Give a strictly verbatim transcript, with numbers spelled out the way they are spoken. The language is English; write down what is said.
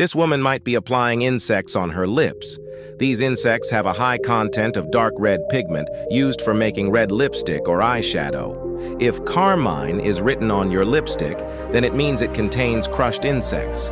This woman might be applying insects on her lips. These insects have a high content of dark red pigment used for making red lipstick or eyeshadow. If carmine is written on your lipstick, then it means it contains crushed insects.